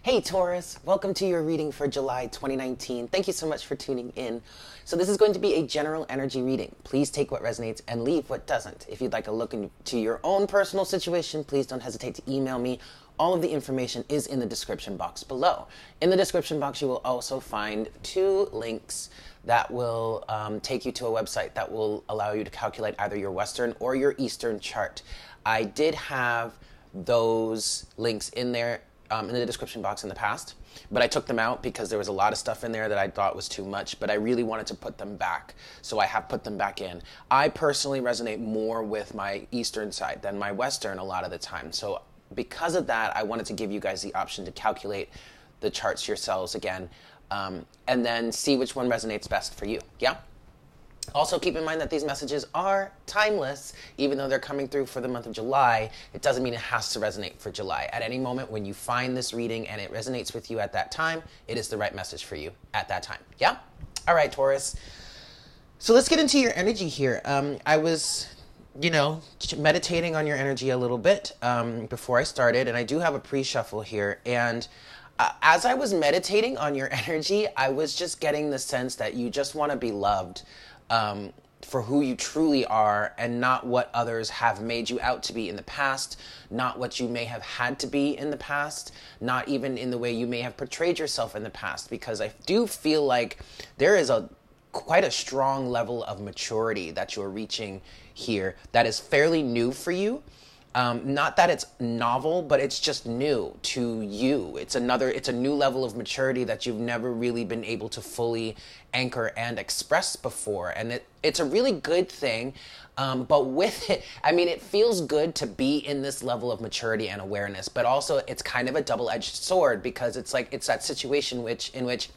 Hey Taurus, welcome to your reading for July 2019. Thank you so much for tuning in. So this is going to be a general energy reading. Please take what resonates and leave what doesn't. If you'd like a look into your own personal situation, please don't hesitate to email me. All of the information is in the description box below. In the description box, you will also find two links that will take you to a website that will allow you to calculate either your Western or your Eastern chart. I did have those links in there in the description box in the past, but I took them out because there was a lot of stuff in there that I thought was too much, but I really wanted to put them back, so I have put them back in. I personally resonate more with my Eastern side than my Western a lot of the time, so because of that, I wanted to give you guys the option to calculate the charts yourselves again, and then see which one resonates best for you, yeah? Also, keep in mind that these messages are timeless. Even though they're coming through for the month of July, it doesn't mean it has to resonate for July. At any moment when you find this reading and it resonates with you at that time, it is the right message for you at that time. Yeah? All right, Taurus. So let's get into your energy here. I was, meditating on your energy a little bit before I started, and I do have a pre-shuffle here. And as I was meditating on your energy, I was just getting the sense that you just want to be loved. For who you truly are, and not what others have made you out to be in the past, not what you may have had to be in the past, not even in the way you may have portrayed yourself in the past, because I do feel like there is quite a strong level of maturity that you're reaching here that is fairly new for you. Not that it's novel, but it's just new to you. It's a new level of maturity that you've never really been able to fully anchor and express before. And it's a really good thing. But with it, it feels good to be in this level of maturity and awareness, but also it's kind of a double-edged sword, because it's like, it's that situation in which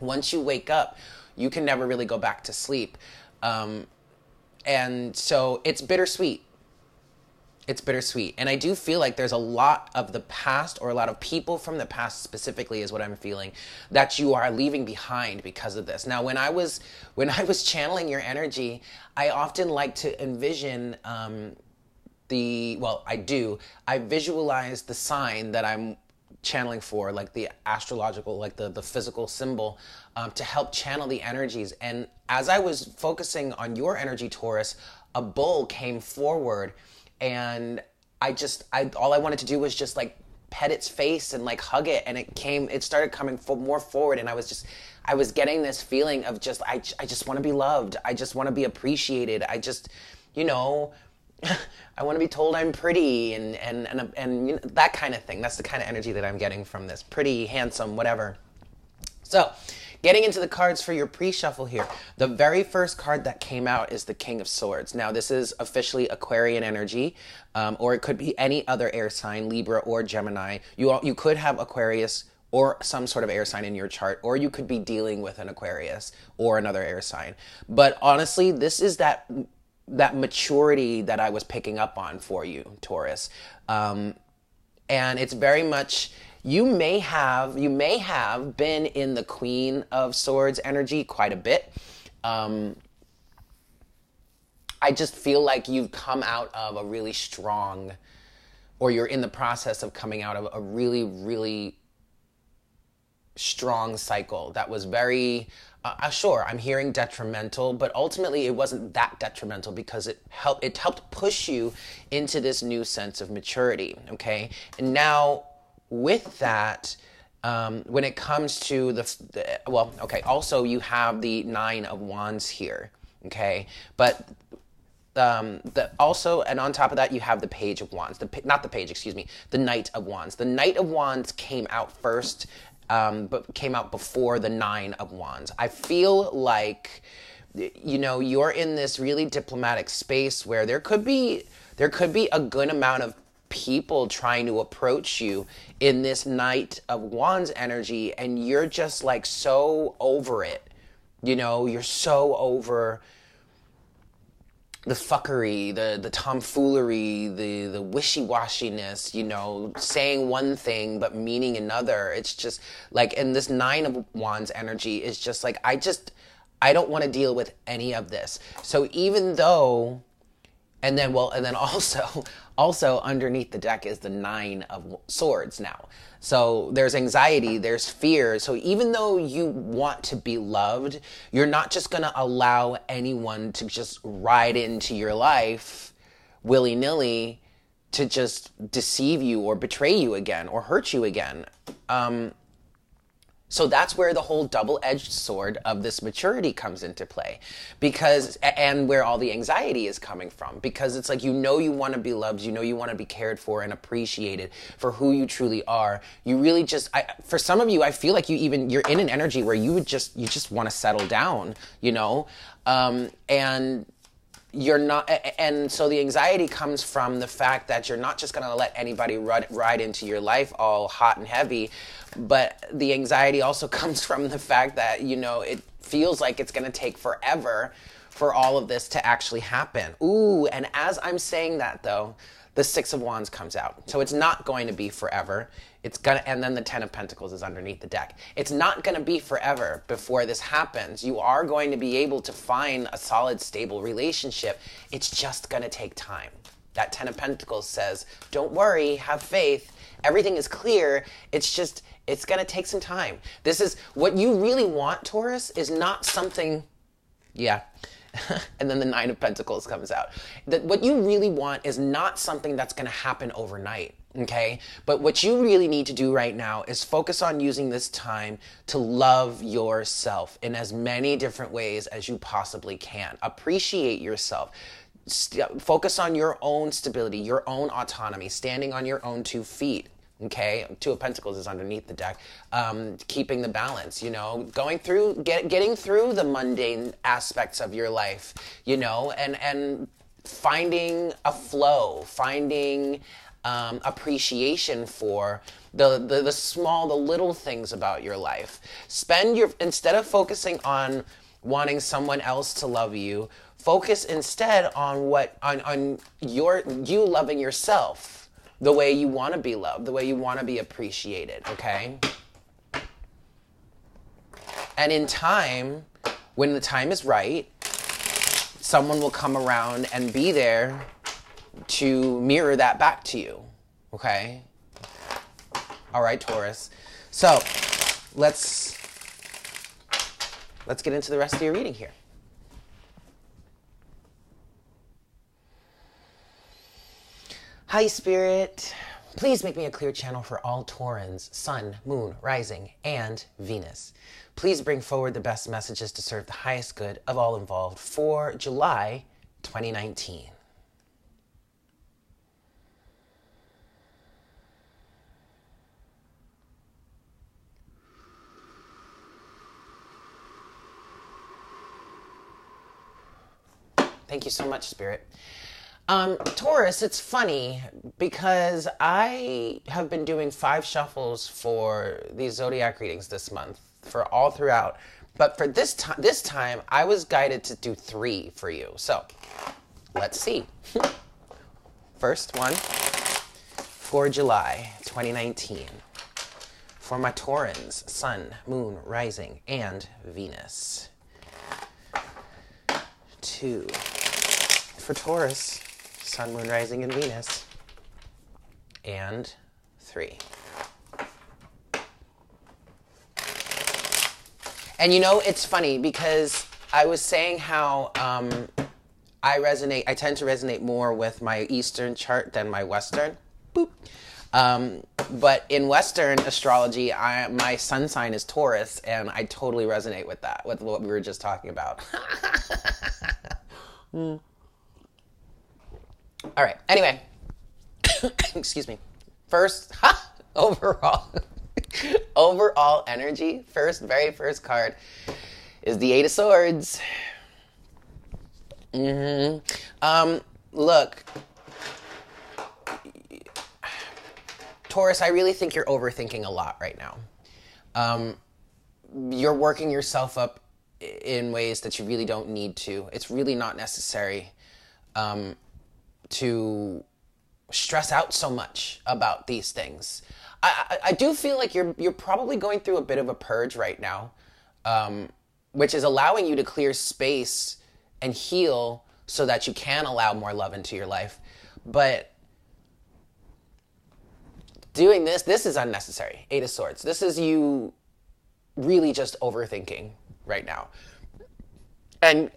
once you wake up, you can never really go back to sleep. And so it's bittersweet. It's bittersweet. And I do feel like there's a lot of the past, or a lot of people from the past specifically is what I'm feeling, that you are leaving behind because of this. Now, when I was channeling your energy, I often like to envision I visualize the sign that I'm channeling for, like the astrological, like the physical symbol, to help channel the energies. And as I was focusing on your energy, Taurus, a bull came forward. And all I wanted to do was just like pet its face and like hug it. And it started coming more forward. And I was getting this feeling of just, I just want to be loved. I just want to be appreciated. I just, I want to be told I'm pretty and that kind of thing. That's the kind of energy that I'm getting from this. Pretty, handsome, whatever. So getting into the cards for your pre-shuffle here, the very first card that came out is the King of Swords. Now, this is officially Aquarian energy, or it could be any other air sign, Libra or Gemini. You could have Aquarius or some sort of air sign in your chart, or you could be dealing with an Aquarius or another air sign. But honestly, this is that maturity that I was picking up on for you, Taurus. And it's very much... You may have been in the Queen of Swords energy quite a bit. I just feel like you've come out of a really strong, or you're in the process of coming out of a really, really strong cycle that was very, I'm hearing detrimental, but ultimately it wasn't that detrimental, because it helped push you into this new sense of maturity, okay? And now... with that, when it comes to also you have the Nine of Wands here, okay? But and on top of that, you have the Page of Wands. The Knight of Wands. The Knight of Wands came out first, but came out before the Nine of Wands. I feel like, you're in this really diplomatic space where there could be a good amount of people trying to approach you in this Knight of Wands energy, and you're just like so over it. You're so over the fuckery, the tomfoolery, the wishy-washiness, saying one thing but meaning another. It's just like, and this Nine of Wands energy is just like, I don't want to deal with any of this. So even though, and then also Also, underneath the deck is the 9 of Swords now. So there's anxiety, there's fear. So even though you want to be loved, you're not just going to allow anyone to just ride into your life willy-nilly to just deceive you or betray you again or hurt you again. So that's where the whole double-edged sword of this maturity comes into play, because, and where all the anxiety is coming from, because it's like, you know, you want to be loved, you know, you want to be cared for and appreciated for who you truly are. You really just, for some of you, I feel like you're in an energy where you just want to settle down, you know, and you're not, and so the anxiety comes from the fact that you're not just going to let anybody ride into your life all hot and heavy, but the anxiety also comes from the fact that, you know, it feels like it's going to take forever for all of this to actually happen. Ooh, and as I'm saying that though, the 6 of Wands comes out. So it's not going to be forever. It's gonna, and then the 10 of Pentacles is underneath the deck. It's not gonna be forever before this happens. You are going to be able to find a solid, stable relationship. It's just gonna take time. That 10 of Pentacles says, don't worry, have faith. Everything is clear. It's just, it's gonna take some time. This is, what you really want, Taurus, is not something, yeah. And then the 9 of Pentacles comes out. That what you really want is not something that's gonna happen overnight. Okay, but what you really need to do right now is focus on using this time to love yourself in as many different ways as you possibly can. Appreciate yourself. Focus on your own stability, your own autonomy, standing on your own 2 feet. Okay, 2 of Pentacles is underneath the deck. Keeping the balance, you know, going through, getting through the mundane aspects of your life, you know, and finding a flow, finding appreciation for the small, the little things about your life. Instead of focusing on wanting someone else to love you, focus instead on you loving yourself the way you want to be loved, the way you want to be appreciated, okay? And in time, when the time is right, someone will come around and be there to mirror that back to you, okay? All right, Taurus. So let's get into the rest of your reading here. Hi, Spirit. Please make me a clear channel for all Taurans, Sun, Moon, Rising, and Venus. Please bring forward the best messages to serve the highest good of all involved for July 2019. Thank you so much, Spirit. Taurus, it's funny because I have been doing 5 shuffles for these Zodiac readings this month, for all throughout. But for this time, I was guided to do 3 for you. So let's see. First one for July 2019 for my Taurans, Sun, Moon, Rising, and Venus. 2 for Taurus, Sun, Moon, Rising, and Venus, and 3. And you know, it's funny because I was saying how I tend to resonate more with my Eastern chart than my Western. Boop. But in Western astrology, my sun sign is Taurus, and I totally resonate with that, with what we were just talking about. All right. Anyway, excuse me. First, overall energy. Very first card is the 8 of Swords. Look, Taurus, I really think you're overthinking a lot right now. You're working yourself up in ways that you really don't need to. It's really not necessary. To stress out so much about these things. I do feel like you're probably going through a bit of a purge right now, which is allowing you to clear space and heal so that you can allow more love into your life. But doing this, this is unnecessary. Eight of Swords. This is you really just overthinking right now. And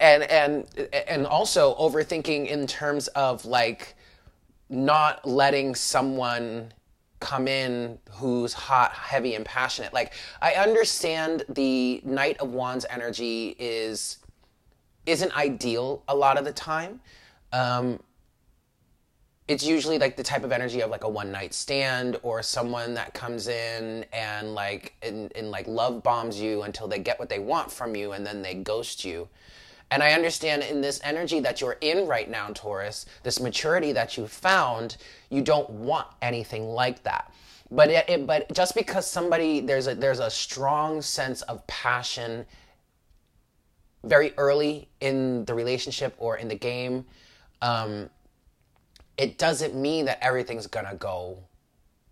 also overthinking in terms of like not letting someone come in who's hot, heavy, and passionate. Like, I understand the Knight of Wands energy isn't ideal a lot of the time. It's usually like the type of energy of like a one-night stand or someone that comes in and like love bombs you until they get what they want from you and then they ghost you. And I understand in this energy that you're in right now, Taurus, this maturity that you found, you don't want anything like that. But but just because somebody, there's a strong sense of passion very early in the relationship or in the game, it doesn't mean that everything's gonna go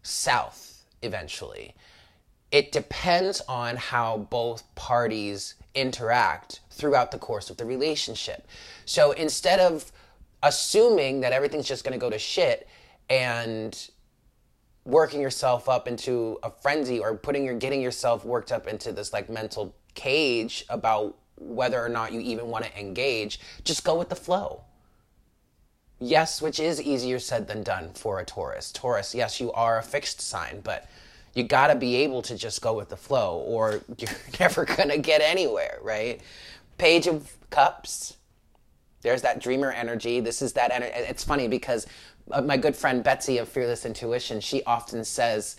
south eventually. It depends on how both parties interact throughout the course of the relationship. So instead of assuming that everything's just gonna go to shit and working yourself up into a frenzy or getting yourself worked up into this like mental cage about whether or not you even wanna engage, just go with the flow. Yes, which is easier said than done for a Taurus. Taurus, yes, you are a fixed sign, but you gotta be able to just go with the flow or you're never gonna get anywhere, right? Page of Cups. There's that dreamer energy. This is that energy. It's funny because my good friend Betsy of Fearless Intuition, she often says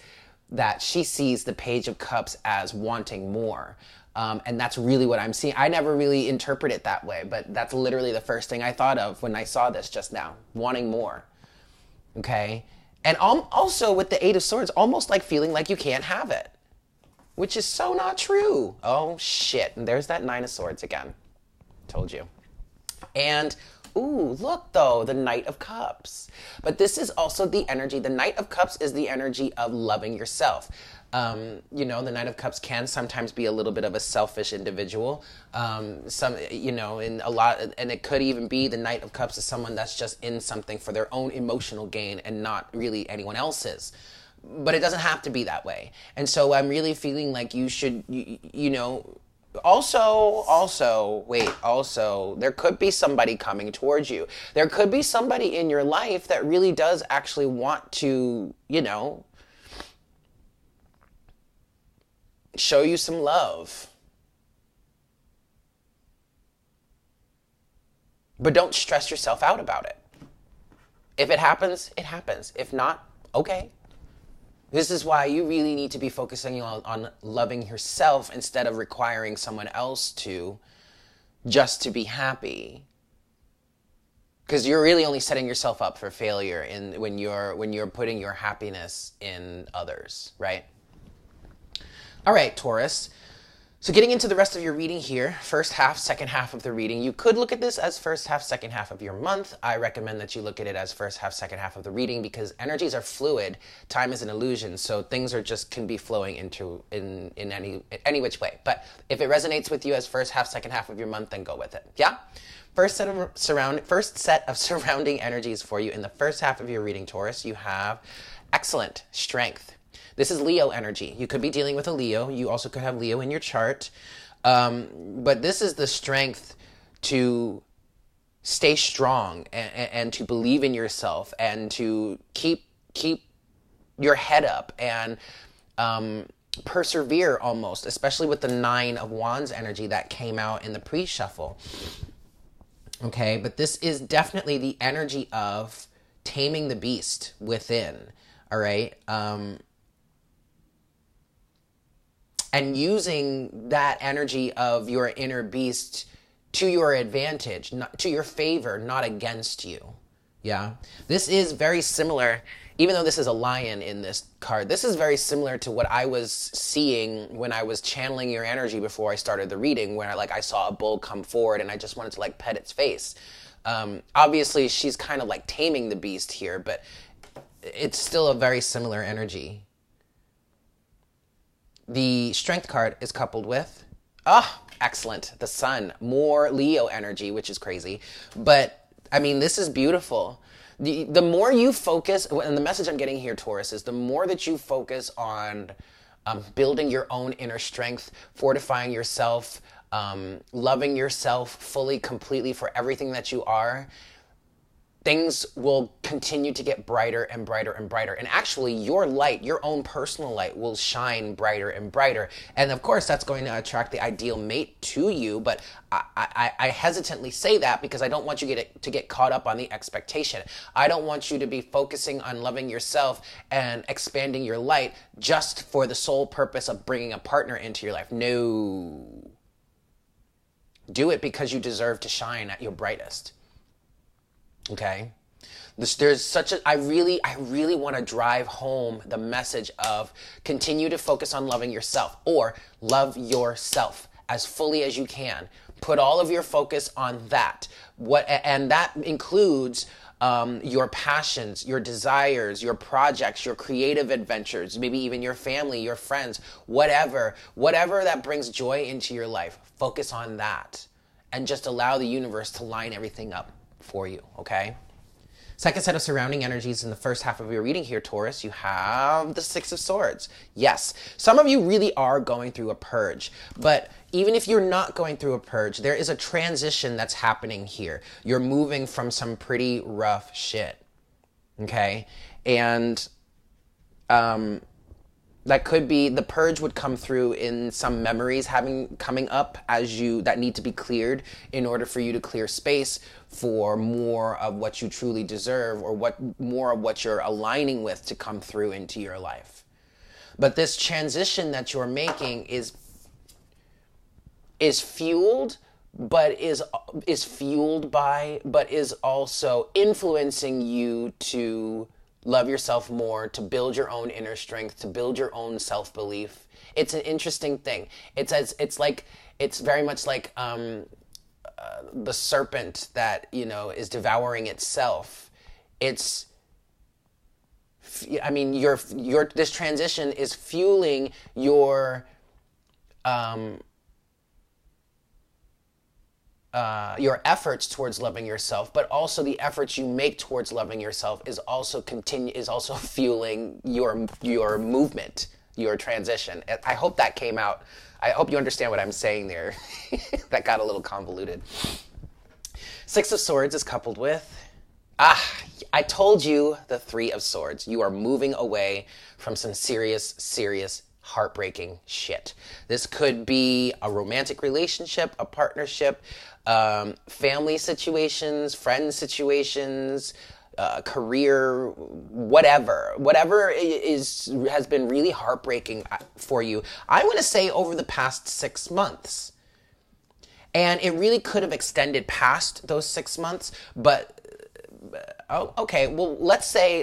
that she sees the Page of Cups as wanting more. And that's really what I'm seeing. I never really interpret it that way, but that's literally the first thing I thought of when I saw this just now, wanting more, okay? And also with the Eight of Swords, almost like feeling like you can't have it, which is so not true. Oh, shit. And there's that Nine of Swords again. Told you. And, ooh, look, though, the Knight of Cups. But this is also the energy. The Knight of Cups is the energy of loving yourself. You know, the Knight of Cups can sometimes be a little bit of a selfish individual. And it could even be the Knight of Cups is someone that's just in something for their own emotional gain and not really anyone else's. But it doesn't have to be that way. And so I'm really feeling like you should, also, there could be somebody coming towards you. There could be somebody in your life that really does actually want to, show you some love. But don't stress yourself out about it. If it happens, it happens. If not, okay. This is why you really need to be focusing on loving yourself instead of requiring someone else to just to be happy. Because you're really only setting yourself up for failure when you're putting your happiness in others, right? All right, Taurus. So getting into the rest of your reading here, first half, second half of the reading. You could look at this as first half, second half of your month. I recommend that you look at it as first half, second half of the reading because energies are fluid. Time is an illusion, so things are just can be flowing in any which way. But if it resonates with you as first half, second half of your month, then go with it. Yeah? First set of surrounding energies for you in the first half of your reading, Taurus. You have excellent strength. This is Leo energy. You could be dealing with a Leo. You also could have Leo in your chart. But this is the strength to stay strong and to believe in yourself and to keep your head up and persevere almost, especially with the Nine of Wands energy that came out in the pre-shuffle. Okay, but this is definitely the energy of taming the beast within, all right? And using that energy of your inner beast to your advantage, to your favor, not against you. Yeah? This is very similar, even though this is a lion in this card, this is very similar to what I was seeing when I was channeling your energy before I started the reading, where I saw a bull come forward and I just wanted to pet its face. Obviously, she's kind of taming the beast here, but it's still a very similar energy. The strength card is coupled with, excellent, the sun, more Leo energy, which is crazy. But, I mean, this is beautiful. The more you focus, and the message I'm getting here, Taurus, is the more that you focus on building your own inner strength, fortifying yourself, loving yourself fully, completely for everything that you are, things will continue to get brighter and brighter and brighter. And actually, your light, your own personal light, will shine brighter and brighter. And of course, that's going to attract the ideal mate to you. But I hesitantly say that because I don't want you to get caught up on the expectation. I don't want you to be focusing on loving yourself and expanding your light just for the sole purpose of bringing a partner into your life. No. Do it because you deserve to shine at your brightest. Okay, there's such a, I really want to drive home the message of continue to focus on loving yourself, or love yourself as fully as you can. Put all of your focus on that. And that includes your passions, your desires, your projects, your creative adventures, maybe even your family, your friends, whatever that brings joy into your life. Focus on that and just allow the universe to line everything up for you, okay? Second set of surrounding energies in the first half of your reading here, Taurus, you have the Six of Swords. Yes, some of you really are going through a purge, but even if you're not going through a purge, there is a transition that's happening here. You're moving from some pretty rough shit, okay? And that could be, the purge would come through in some memories coming up as you, that need to be cleared in order for you to clear space for more of what you truly deserve, or more of what you're aligning with to come through into your life. But this transition that you're making is fueled, but is fueled by, but is also influencing you to love yourself more, to build your own inner strength, to build your own self-belief. It's an interesting thing. It's very much like the serpent that, you know, is devouring itself. This transition is fueling your efforts towards loving yourself, but also the efforts you make towards loving yourself is also fueling your movement, your transition. I hope that came out. I hope you understand what I'm saying there. That got a little convoluted. Six of Swords is coupled with, I told you, the Three of Swords. You are moving away from some serious, serious heartbreaking shit. This could be a romantic relationship, a partnership, family situations, friend situations, career, whatever has been really heartbreaking for you, I want to say, over the past 6 months. And it really could have extended past those 6 months, but let's say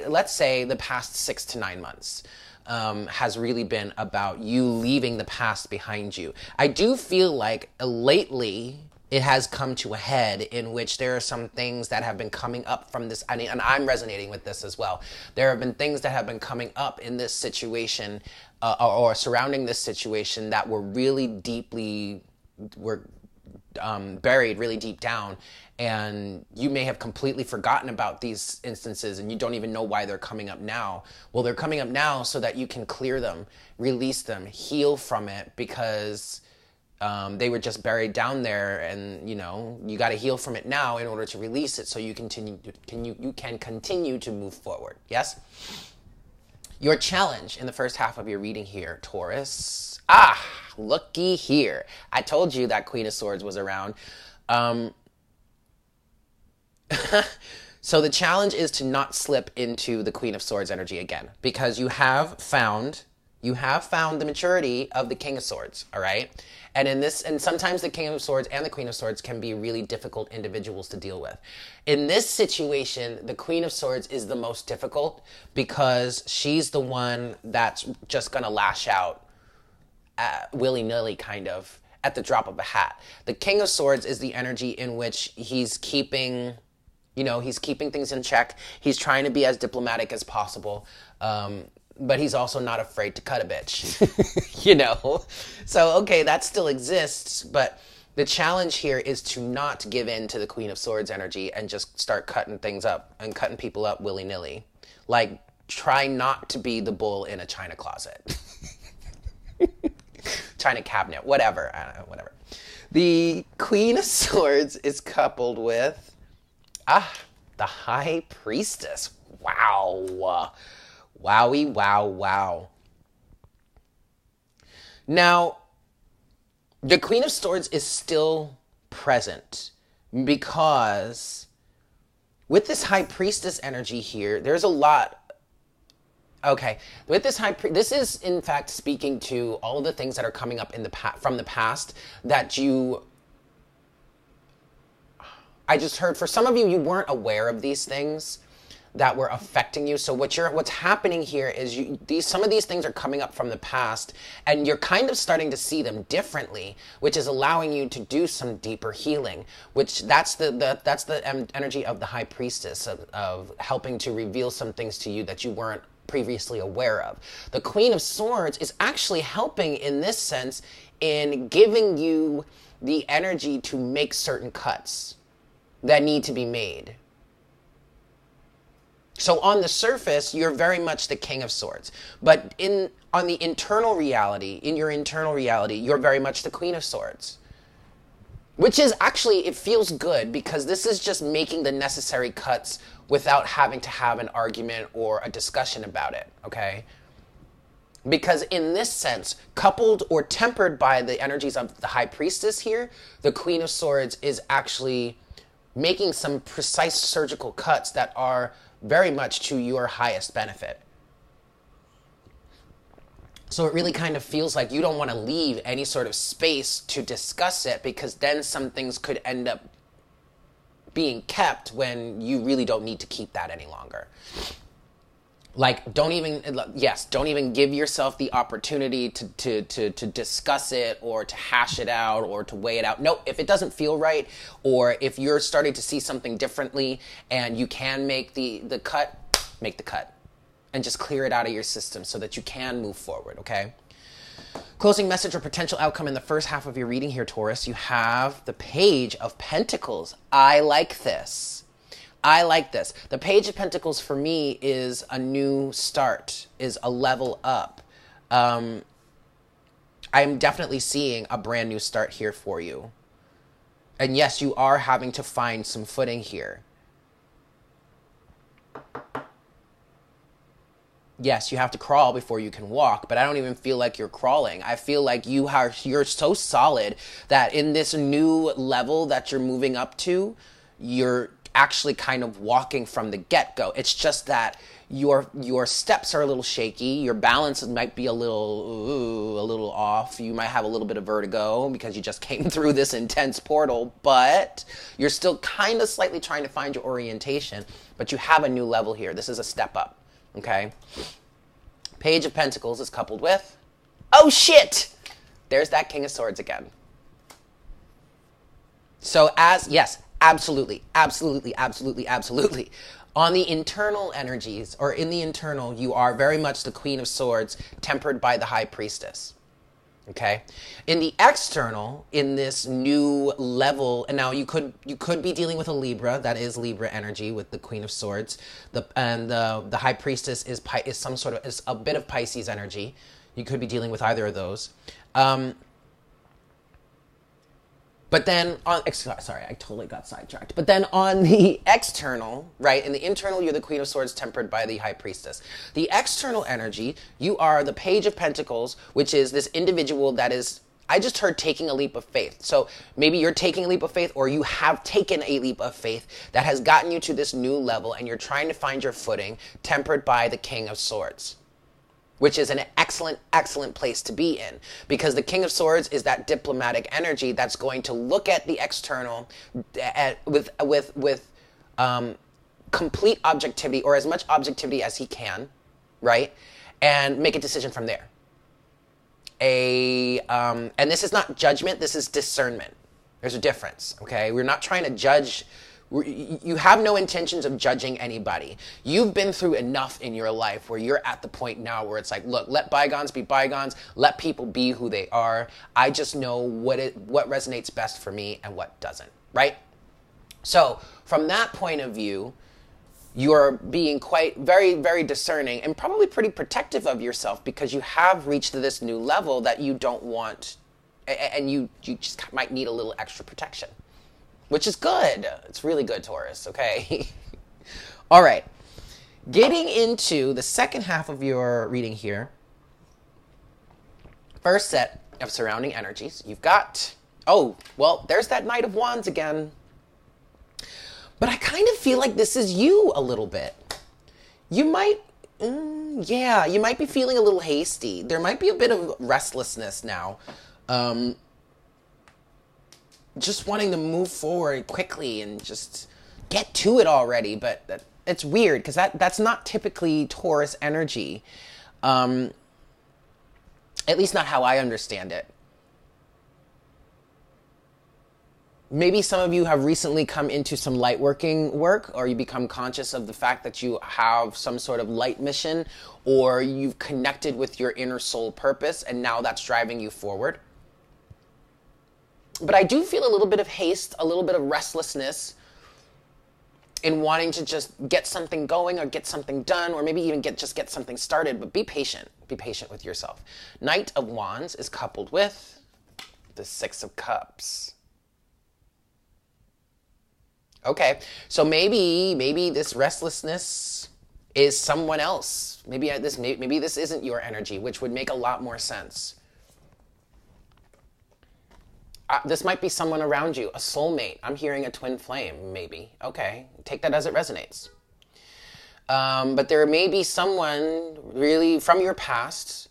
the past 6 to 9 months. Has really been about you leaving the past behind you. I do feel like lately it has come to a head, in which there are some things that have been coming up from this, and I'm resonating with this as well. There have been things that have been coming up in this situation or surrounding this situation that were really deeply, buried really deep down, and you may have completely forgotten about these instances and you don't even know why they're coming up now. Well, they're coming up now so that you can clear them, release them, heal from it, because they were just buried down there, and you know, you got to heal from it now in order to release it so you can continue to move forward. Yes? Your challenge in the first half of your reading here, Taurus. Looky here. I told you that Queen of Swords was around. So the challenge is to not slip into the Queen of Swords energy again, because you have found the maturity of the King of Swords, all right? And sometimes the King of Swords and the Queen of Swords can be really difficult individuals to deal with. In this situation, the Queen of Swords is the most difficult, because she's the one that's just gonna lash out willy-nilly, kind of, at the drop of a hat. The King of Swords is the energy in which he's keeping things in check. He's trying to be as diplomatic as possible. But he's also not afraid to cut a bitch, you know? So, okay, that still exists, but The challenge here is to not give in to the Queen of Swords energy and just start cutting things up and cutting people up willy-nilly. Like, try not to be the bull in a china closet. China cabinet, whatever. I don't know, whatever. The Queen of Swords is coupled with, the High Priestess. Wow. Wowie, wow, wow. Now, the Queen of Swords is still present because with this High Priestess energy here, there's a lot. Okay, with this this is in fact speaking to all of the things that are coming up in the from the past that you. I just heard for some of you, you weren't aware of these things that were affecting you. So what's happening here is some of these things are coming up from the past and you're kind of starting to see them differently, which is allowing you to do some deeper healing, which that's the energy of the High Priestess of helping to reveal some things to you that you weren't previously aware of. The Queen of Swords is actually helping in this sense in giving you the energy to make certain cuts that need to be made. So on the surface, you're very much the King of Swords, but in your internal reality, you're very much the Queen of Swords, which is actually, it feels good because this is just making the necessary cuts without having to have an argument or a discussion about it, okay? Because in this sense, coupled or tempered by the energies of the High Priestess here, the Queen of Swords is actually making some precise surgical cuts that are very much to your highest benefit. So it really kind of feels like you don't want to leave any sort of space to discuss it because then some things could end up being kept when you really don't need to keep that any longer. Like, don't even give yourself the opportunity to discuss it or to hash it out or to weigh it out. No, if it doesn't feel right or if you're starting to see something differently and you can make the cut, make the cut and just clear it out of your system so that you can move forward, okay? Closing message or potential outcome in the first half of your reading here, Taurus, you have the Page of Pentacles. I like this. I like this. The Page of Pentacles for me is a new start, is a level up. I'm definitely seeing a brand new start here for you. And yes, you are having to find some footing here. Yes, you have to crawl before you can walk, but I don't even feel like you're crawling. I feel like you're so solid that in this new level that you're moving up to, you're actually kind of walking from the get-go. It's just that your steps are a little shaky. Your balance might be a little off. You might have a little bit of vertigo because you just came through this intense portal, but you're still kind of slightly trying to find your orientation, but you have a new level here. This is a step up, okay? Page of Pentacles is coupled with, oh shit! There's that King of Swords again. So yes, absolutely, absolutely, absolutely, absolutely. On the internal energies, or in the internal, you are very much the Queen of Swords, tempered by the High Priestess, okay? In the external, in this new level, and now you could be dealing with a Libra, that is Libra energy with the Queen of Swords, and the High Priestess is a bit of Pisces energy. You could be dealing with either of those. But then, sorry, I totally got sidetracked. But then on the external, right, in the internal, you're the Queen of Swords tempered by the High Priestess. The external energy, you are the Page of Pentacles, which is this individual that is, I just heard taking a leap of faith. So maybe you're taking a leap of faith or you have taken a leap of faith that has gotten you to this new level and you're trying to find your footing, tempered by the King of Swords, which is an excellent, excellent place to be in because the King of Swords is that diplomatic energy that's going to look at the external with complete objectivity or as much objectivity as he can, right? And make a decision from there. And this is not judgment, this is discernment. There's a difference, okay? We're not trying to judge You have no intentions of judging anybody. You've been through enough in your life where you're at the point now where it's like, look, let bygones be bygones. Let people be who they are. I just know what resonates best for me and what doesn't, right? So from that point of view, you're being quite very discerning and probably pretty protective of yourself because you have reached this new level that you don't want, and you just might need a little extra protection, which is good. It's really good, Taurus, okay? All right, getting into the second half of your reading here, first set of surrounding energies, you've got, oh, well, there's that Knight of Wands again. But I kind of feel like this is you a little bit. You might, yeah, you might be feeling a little hasty. There might be a bit of restlessness now. Just wanting to move forward quickly and just get to it already. But it's weird because that's not typically Taurus energy. At least not how I understand it. Maybe some of you have recently come into some light working work, or you become conscious of the fact that you have some sort of light mission, or you've connected with your inner soul purpose, and now that's driving you forward. But I do feel a little bit of haste, a little bit of restlessness in wanting to just get something going or get something done, or maybe even get something started, but be patient. Be patient with yourself. Knight of Wands is coupled with the Six of Cups. Okay, so maybe this restlessness is someone else. Maybe this isn't your energy, which would make a lot more sense. This might be someone around you, a soulmate. I'm hearing a twin flame, maybe. Okay, take that as it resonates. But there may be someone really from your past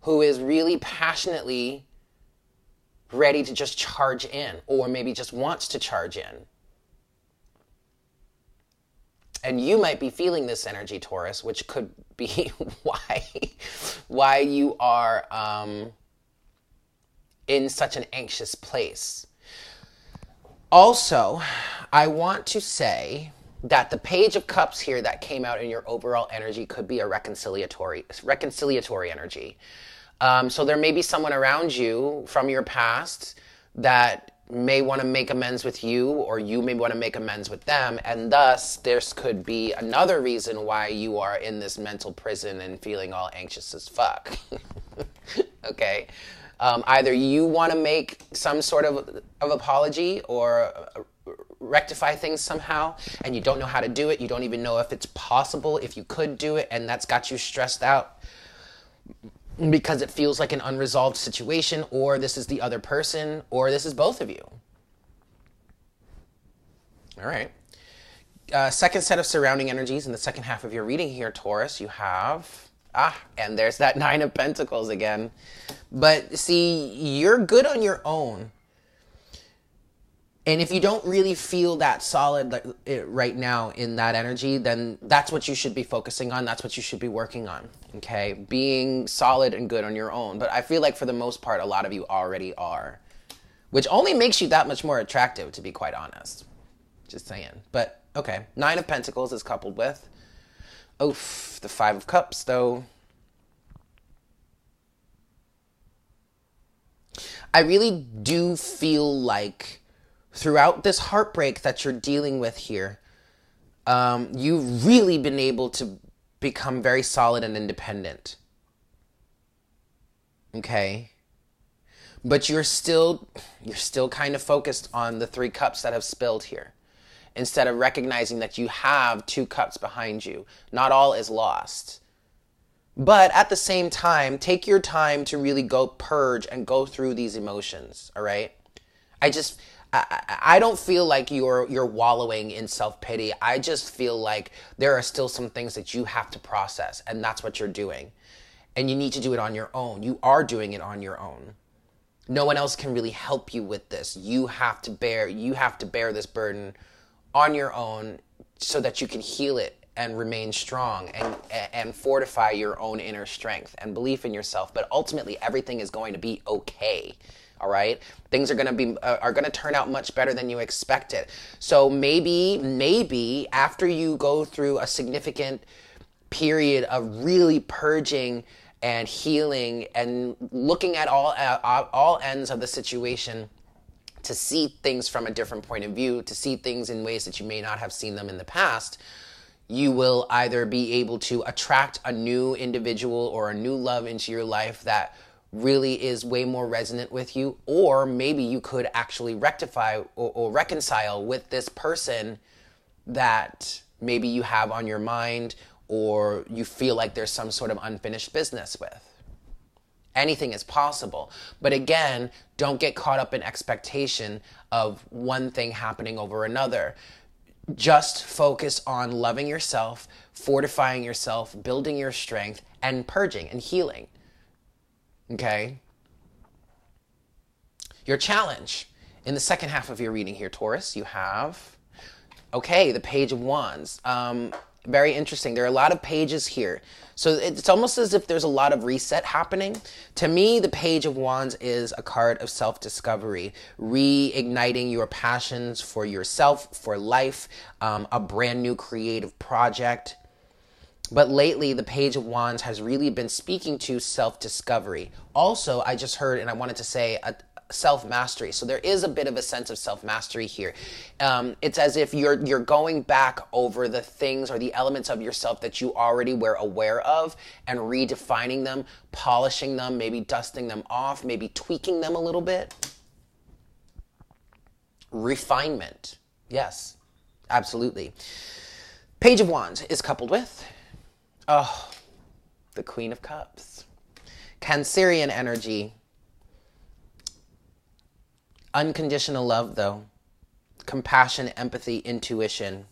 who is really passionately ready to just charge in, or maybe just wants to charge in. And you might be feeling this energy, Taurus, which could be why you are in such an anxious place. Also, I want to say that the Page of Cups here that came out in your overall energy could be a reconciliatory energy. So there may be someone around you from your past that may want to make amends with you, or you may want to make amends with them, and thus this could be another reason why you are in this mental prison and feeling all anxious as fuck. Okay, either you want to make some sort of apology or rectify things somehow, and you don't know how to do it. You don't even know if it's possible, if you could do it, and that's got you stressed out because it feels like an unresolved situation, or this is the other person, or this is both of you. All right. Second set of surrounding energies in the second half of your reading here, Taurus, you have... and there's that Nine of Pentacles again. But see, you're good on your own. And if you don't really feel that solid right now in that energy, then that's what you should be focusing on. That's what you should be working on, okay? Being solid and good on your own. But I feel like for the most part, a lot of you already are, which only makes you that much more attractive, to be quite honest. Just saying. But, okay, Nine of Pentacles is coupled with, oof, the Five of Cups, though. I really do feel like... throughout this heartbreak that you're dealing with here, you've really been able to become very solid and independent. Okay? But you're still kind of focused on the three cups that have spilled here, instead of recognizing that you have two cups behind you. Not all is lost. But at the same time, take your time to really go purge and go through these emotions, all right? I don't feel like you're wallowing in self-pity. I just feel like there are still some things that you have to process, and that's what you're doing. And you need to do it on your own. You are doing it on your own. No one else can really help you with this. You have to bear this burden on your own so that you can heal it and remain strong and fortify your own inner strength and belief in yourself. But ultimately, everything is going to be okay. All right, things are going to be turn out much better than you expected. So maybe after you go through a significant period of really purging and healing and looking at all ends of the situation, to see things from a different point of view, to see things in ways that you may not have seen them in the past, you will either be able to attract a new individual or a new love into your life that really is way more resonant with you, or maybe you could actually rectify or reconcile with this person that maybe you have on your mind or you feel like there's some sort of unfinished business with. Anything is possible. But again, don't get caught up in expectation of one thing happening over another. Just focus on loving yourself, fortifying yourself, building your strength, and purging and healing. Okay? Your challenge in the second half of your reading here, Taurus, you have, okay, the Page of Wands. Very interesting. There are a lot of pages here. So it's almost as if there's a lot of reset happening. To me, the Page of Wands is a card of self-discovery, reigniting your passions for yourself, for life, a brand new creative project. But lately, the Page of Wands has really been speaking to self-discovery. Also, I just heard, and I wanted to say, self-mastery. So there is a bit of a sense of self-mastery here. It's as if you're going back over the things or the elements of yourself that you already were aware of and redefining them, polishing them, maybe dusting them off, maybe tweaking them a little bit. Refinement. Yes, absolutely. Page of Wands is coupled with, oh, the Queen of Cups. Cancerian energy. Unconditional love, though. Compassion, empathy, intuition.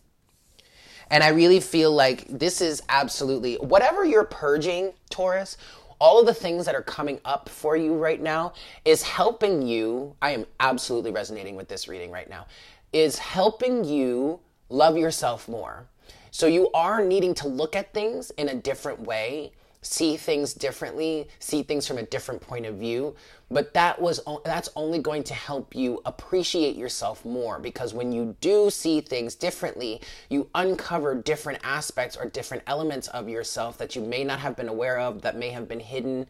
And I really feel like this is absolutely, whatever you're purging, Taurus, all of the things that are coming up for you right now is helping you, I am absolutely resonating with this reading right now, is helping you love yourself more. So you are needing to look at things in a different way, see things differently, see things from a different point of view, but that's only going to help you appreciate yourself more, because when you do see things differently, you uncover different aspects or different elements of yourself that you may not have been aware of, that may have been hidden,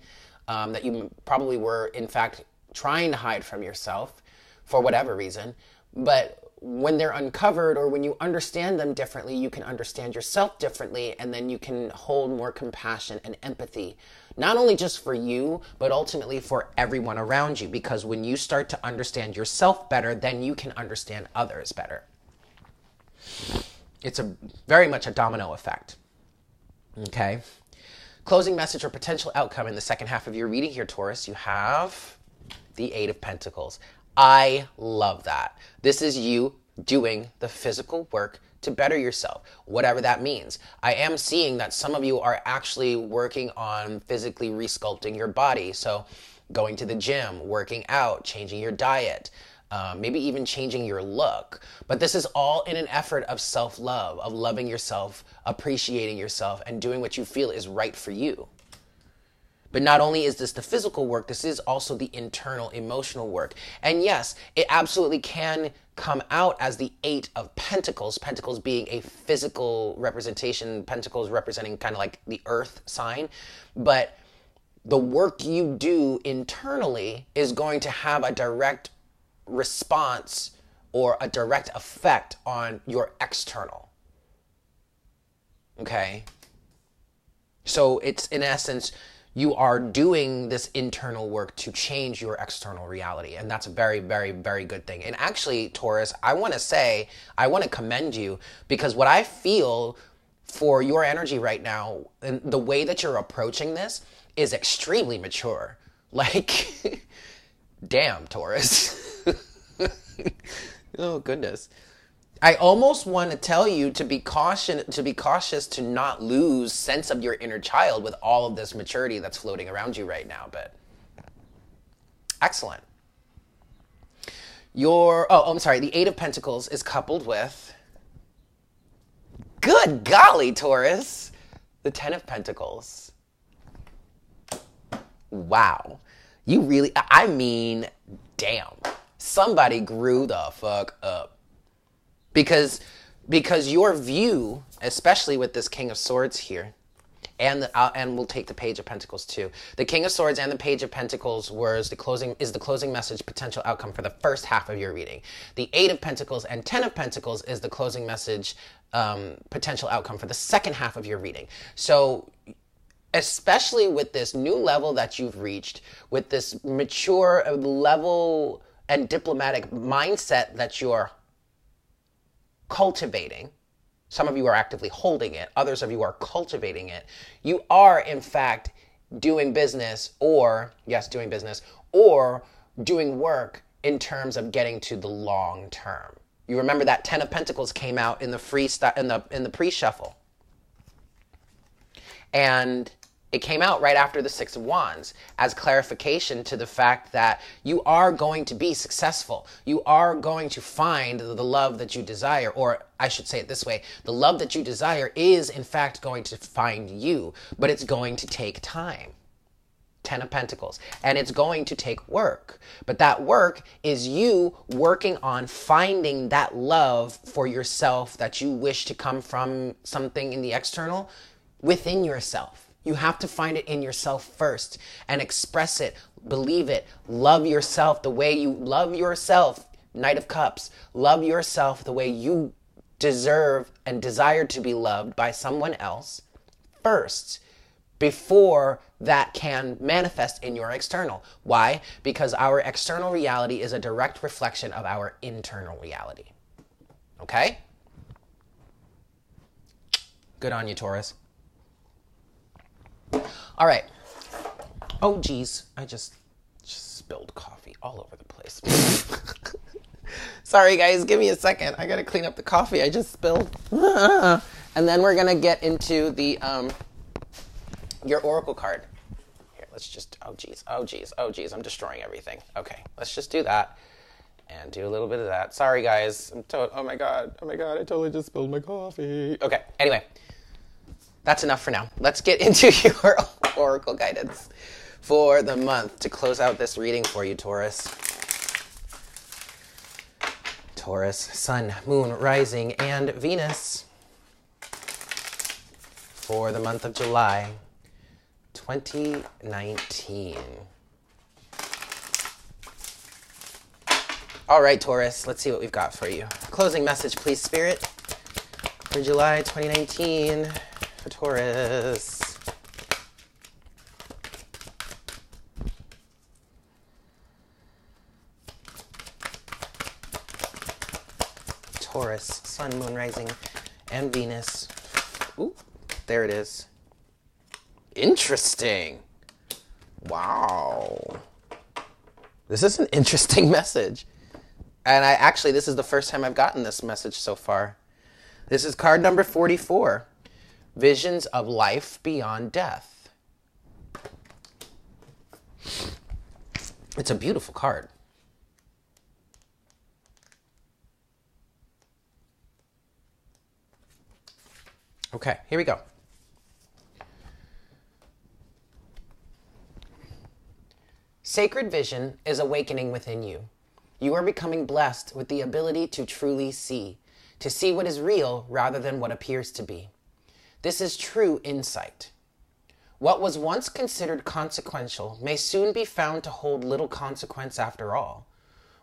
that you probably were, in fact, trying to hide from yourself for whatever reason. But when they're uncovered or when you understand them differently, you can understand yourself differently, and then you can hold more compassion and empathy, not only just for you, but ultimately for everyone around you, because when you start to understand yourself better, then you can understand others better. It's a very much a domino effect. Okay. Closing message or potential outcome in the second half of your reading here, Taurus, you have the Eight of Pentacles. I love that. This is you doing the physical work to better yourself, whatever that means. I am seeing that some of you are actually working on physically resculpting your body. So going to the gym, working out, changing your diet, maybe even changing your look. But this is all in an effort of self-love, of loving yourself, appreciating yourself, and doing what you feel is right for you. But not only is this the physical work, this is also the internal emotional work. And yes, it absolutely can come out as the Eight of Pentacles, pentacles being a physical representation, pentacles representing kind of like the earth sign. But the work you do internally is going to have a direct response or a direct effect on your external. Okay? So it's, in essence, you are doing this internal work to change your external reality. And that's a very, very, very good thing. And actually, Taurus, I want to commend you, because what I feel for your energy right now and the way that you're approaching this is extremely mature. Like, damn, Taurus. Oh, goodness. I almost want to tell you to be cautious to not lose sense of your inner child with all of this maturity that's floating around you right now, but excellent. The Eight of Pentacles is coupled with, good Good golly, Taurus. The 10 of Pentacles. Wow. You really, I mean, damn. Somebody grew the fuck up. Because your view, especially with this King of Swords here, and we'll take the Page of Pentacles too. The King of Swords and the Page of Pentacles is the closing message, potential outcome for the first half of your reading. The Eight of Pentacles and Ten of Pentacles is the closing message, potential outcome for the second half of your reading. So, especially with this new level that you've reached, with this mature level and diplomatic mindset that you're cultivating, some of you are actively holding it, others of you are cultivating it, you are in fact doing business or, yes, doing business, or doing work in terms of getting to the long term. You remember that Ten of Pentacles came out in the pre-shuffle. And it came out right after the Six of Wands as clarification to the fact that you are going to be successful. You are going to find the love that you desire, or I should say it this way, the love that you desire is in fact going to find you, but it's going to take time. Ten of Pentacles. And it's going to take work. But that work is you working on finding that love for yourself that you wish to come from something in the external within yourself. You have to find it in yourself first and express it, believe it, love yourself the way you love yourself. Knight of Cups, love yourself the way you deserve and desire to be loved by someone else first before that can manifest in your external. Why? Because our external reality is a direct reflection of our internal reality. Okay? Good on you, Taurus. All right. Oh, geez. I just spilled coffee all over the place. Sorry, guys. Give me a second. I got to clean up the coffee I just spilled. And then we're going to get into the your Oracle card. Here, let's just... Oh, geez. Oh, geez. Oh, geez. I'm destroying everything. Okay. Let's just do that and do a little bit of that. Sorry, guys. Oh, my God. Oh, my God. I totally just spilled my coffee. Okay. Anyway. That's enough for now. Let's get into your Oracle guidance for the month to close out this reading for you, Taurus. Taurus, Sun, Moon, Rising, and Venus for the month of July 2019. All right, Taurus, let's see what we've got for you. Closing message, please, Spirit, for July 2019. For Taurus. Taurus, Sun, Moon, Rising, and Venus. Ooh, there it is. Interesting. Wow. This is an interesting message. And this is the first time I've gotten this message so far. This is card number 44. Visions of life beyond death. It's a beautiful card. Okay, here we go. Sacred vision is awakening within you. You are becoming blessed with the ability to truly see, to see what is real rather than what appears to be. This is true insight. What was once considered consequential may soon be found to hold little consequence after all.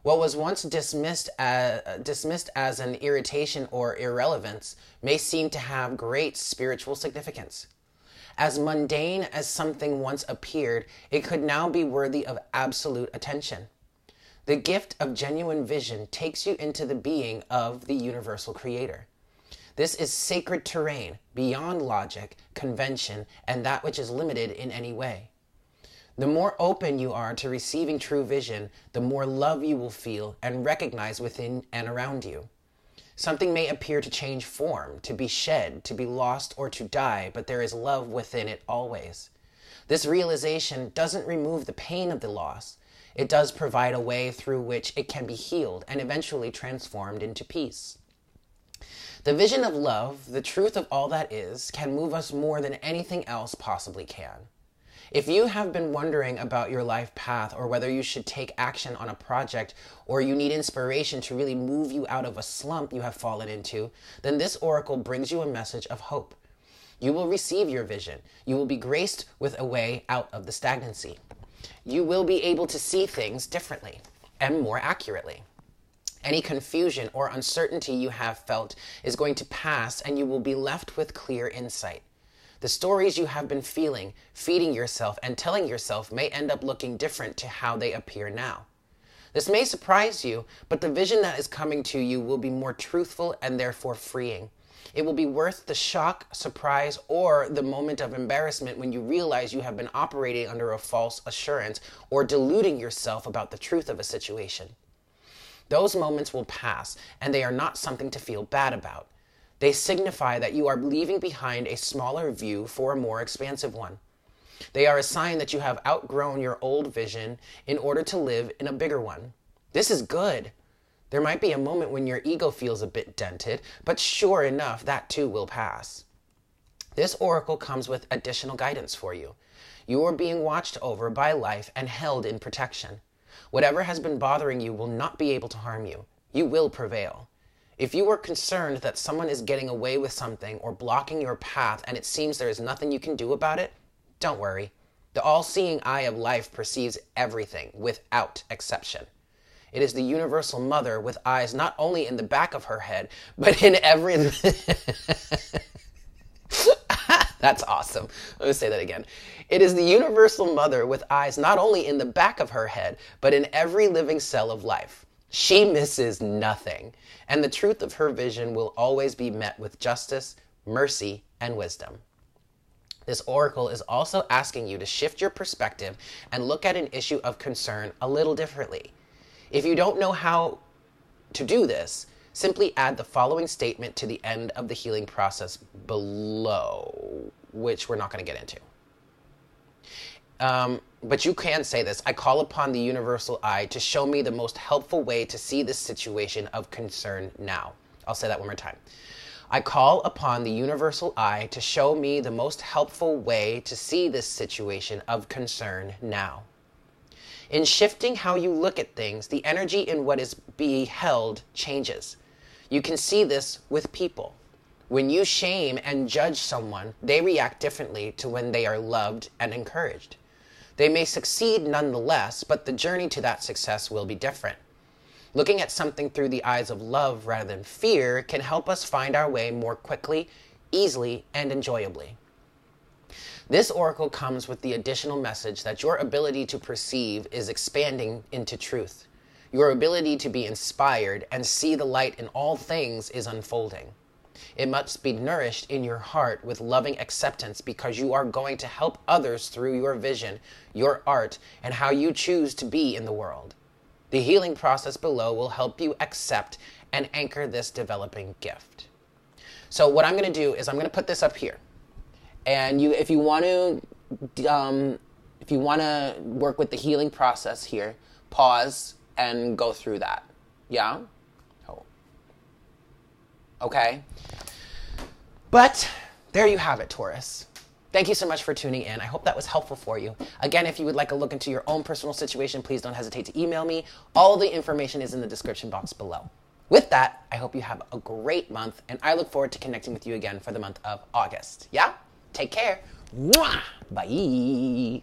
What was once dismissed as an irritation or irrelevance may seem to have great spiritual significance. As mundane as something once appeared, it could now be worthy of absolute attention. The gift of genuine vision takes you into the being of the universal creator. This is sacred terrain, beyond logic, convention, and that which is limited in any way. The more open you are to receiving true vision, the more love you will feel and recognize within and around you. Something may appear to change form, to be shed, to be lost, or to die, but there is love within it always. This realization doesn't remove the pain of the loss. It does provide a way through which it can be healed and eventually transformed into peace. The vision of love, the truth of all that is, can move us more than anything else possibly can. If you have been wondering about your life path or whether you should take action on a project or you need inspiration to really move you out of a slump you have fallen into, then this oracle brings you a message of hope. You will receive your vision. You will be graced with a way out of the stagnancy. You will be able to see things differently and more accurately. Any confusion or uncertainty you have felt is going to pass and you will be left with clear insight. The stories you have been feeling, feeding yourself, and telling yourself may end up looking different to how they appear now. This may surprise you, but the vision that is coming to you will be more truthful and therefore freeing. It will be worth the shock, surprise, or the moment of embarrassment when you realize you have been operating under a false assurance or deluding yourself about the truth of a situation. Those moments will pass, and they are not something to feel bad about. They signify that you are leaving behind a smaller view for a more expansive one. They are a sign that you have outgrown your old vision in order to live in a bigger one. This is good. There might be a moment when your ego feels a bit dented, but sure enough, that too will pass. This oracle comes with additional guidance for you. You are being watched over by life and held in protection. Whatever has been bothering you will not be able to harm you. You will prevail. If you were concerned that someone is getting away with something or blocking your path and it seems there is nothing you can do about it, don't worry. The all-seeing eye of life perceives everything without exception. It is the universal mother with eyes not only in the back of her head, but in every... That's awesome. Let me say that again. It is the universal mother with eyes not only in the back of her head, but in every living cell of life. She misses nothing, and the truth of her vision will always be met with justice, mercy, and wisdom. This oracle is also asking you to shift your perspective and look at an issue of concern a little differently. If you don't know how to do this, simply add the following statement to the end of the healing process below, which we're not going to get into. But you can say this: I call upon the universal eye to show me the most helpful way to see this situation of concern now. I'll say that one more time. I call upon the universal eye to show me the most helpful way to see this situation of concern now. In shifting how you look at things, the energy in what is being held changes. You can see this with people. When you shame and judge someone, they react differently to when they are loved and encouraged. They may succeed nonetheless, but the journey to that success will be different. Looking at something through the eyes of love rather than fear can help us find our way more quickly, easily, and enjoyably. This oracle comes with the additional message that your ability to perceive is expanding into truth. Your ability to be inspired and see the light in all things is unfolding. It must be nourished in your heart with loving acceptance because you are going to help others through your vision, your art, and how you choose to be in the world. The healing process below will help you accept and anchor this developing gift. So what I'm going to do is I'm going to put this up here. And you, if you want to work with the healing process here, pause and go through that. Yeah? Okay? But there you have it, Taurus. Thank you so much for tuning in. I hope that was helpful for you. Again, if you would like a look into your own personal situation, please don't hesitate to email me. All the information is in the description box below. With that, I hope you have a great month, and I look forward to connecting with you again for the month of August. Yeah? Take care. Mwah! Bye.